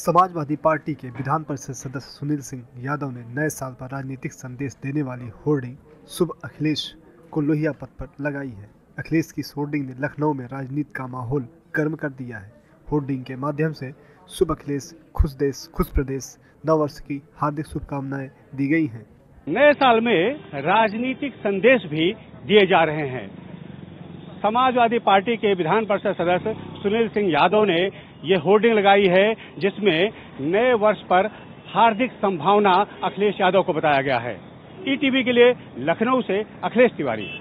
Samajwadi party के विधान परिषद सदस्य सुनील सिंह यादव ने नए साल पर राजनीतिक संदेश देने वाली होर्डिंग शुभ अखिलेश को लोहिया पथ पर लगाई है। अखिलेश की होर्डिंग ने लखनऊ में राजनीति का माहौल गर्म कर दिया है। होर्डिंग के माध्यम से शुभ अखिलेश, खुश देश, खुश प्रदेश, नववर्ष की हार्दिक शुभकामनाएं दी गई हैं। नए साल में राजनीतिक संदेश भी दिए जा रहे हैं। समाजवादी पार्टी के विधान परिषद सदस्य सुनील सिंह यादव ने ये होर्डिंग लगाई है, जिसमें नए वर्ष पर हार्दिक संभावना अखिलेश यादव को बताया गया है। ईटीवी के लिए लखनऊ से अखिलेश तिवारी।